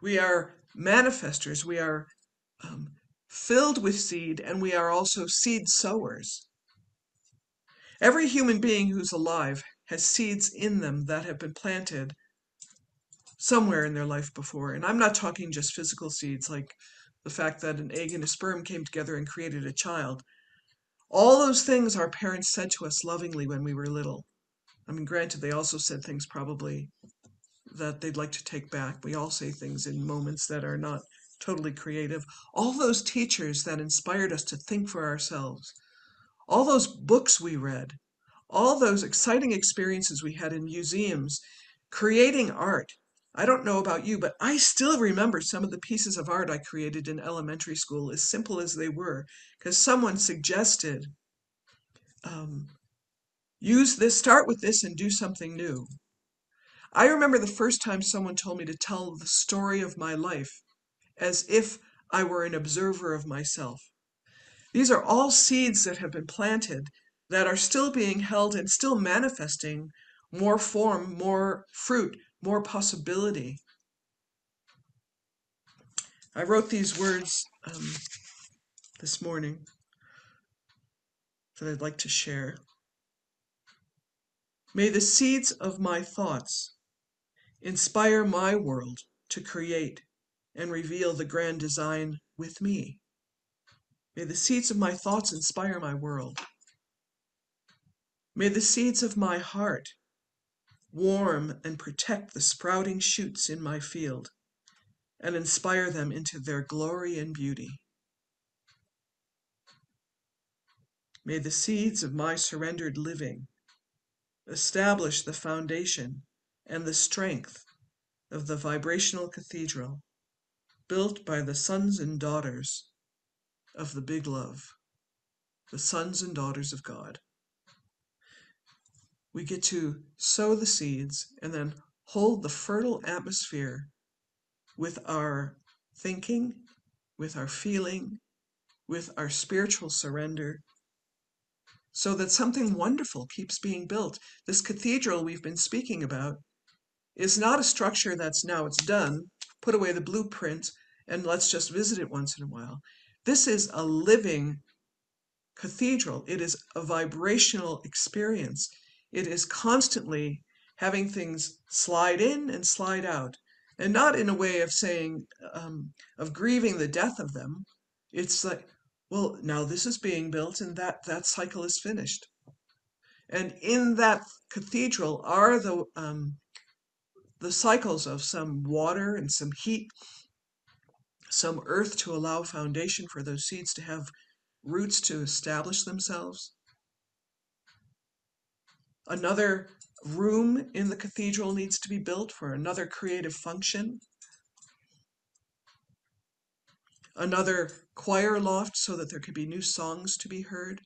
We are manifestors. We are filled with seed, and we are also seed sowers. Every human being who's alive has seeds in them that have been planted somewhere in their life before. And I'm not talking just physical seeds, like the fact that an egg and a sperm came together and created a child. All those things our parents said to us lovingly when we were little. I mean, granted, they also said things probably that they'd like to take back. We all say things in moments that are not totally creative. All those teachers that inspired us to think for ourselves, all those books we read, all those exciting experiences we had in museums, creating art. I don't know about you, but I still remember some of the pieces of art I created in elementary school, as simple as they were, because someone suggested, use this, start with this, and do something new. I remember the first time someone told me to tell the story of my life as if I were an observer of myself. These are all seeds that have been planted that are still being held and still manifesting more form, more fruit, more possibility. I wrote these words this morning that I'd like to share. May the seeds of my thoughts inspire my world to create and reveal the grand design with me. May the seeds of my thoughts inspire my world. May the seeds of my heart warm and protect the sprouting shoots in my field and inspire them into their glory and beauty. May the seeds of my surrendered living establish the foundation and the strength of the vibrational cathedral built by the sons and daughters of the big love, the sons and daughters of God. We get to sow the seeds and then hold the fertile atmosphere with our thinking, with our feeling, with our spiritual surrender, so that something wonderful keeps being built. This cathedral we've been speaking about is not a structure that's now it's done, put away the blueprint, and let's just visit it once in a while. This is a living cathedral. It is a vibrational experience. It is constantly having things slide in and slide out, and not in a way of saying, of grieving the death of them. It's like, well, now this is being built and that cycle is finished. And in that cathedral are the cycles of some water and some heat, some earth to allow foundation for those seeds to have roots to establish themselves. Another room in the cathedral needs to be built for another creative function. Another choir loft so that there could be new songs to be heard.